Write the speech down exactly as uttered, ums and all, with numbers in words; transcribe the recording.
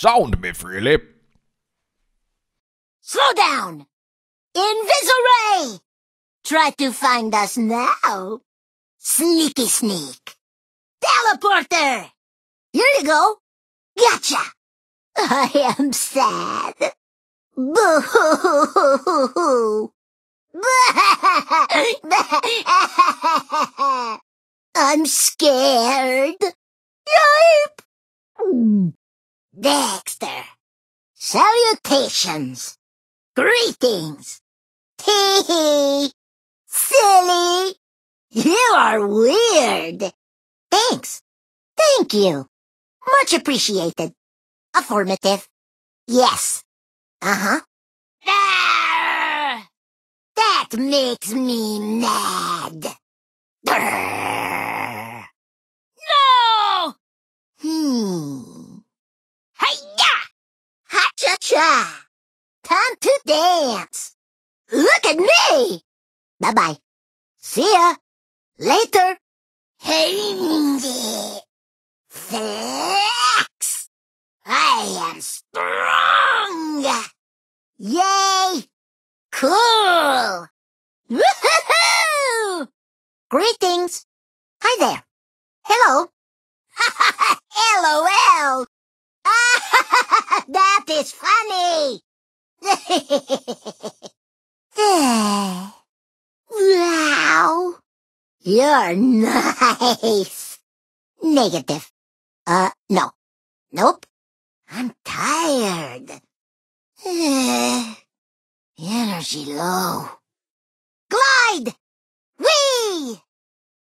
sound me freely. Slow down! Invis-array! Try to find us now. Sneaky sneak. Teleporter! Here you go. Gotcha! I am sad. Boo-hoo-hoo-hoo-hoo-hoo! I'm scared. Yipe! Dexter. Salutations. Greetings. Tee-hee. Silly. You are weird. Thanks. Thank you. Much appreciated. Affirmative. Yes. Uh-huh. That makes me mad. Grrr. No! Hmm. Hi-ya! Ha-cha-cha! Time to dance. Look at me! Bye-bye. See ya. Later. Hey, flex! I am strong! Yay! Cool! Woohoo! Greetings! Hi there! Hello! LOL! That is funny! Wow! You're nice! Negative. Uh, no. Nope. I'm tired. Energy low. Glide! Whee!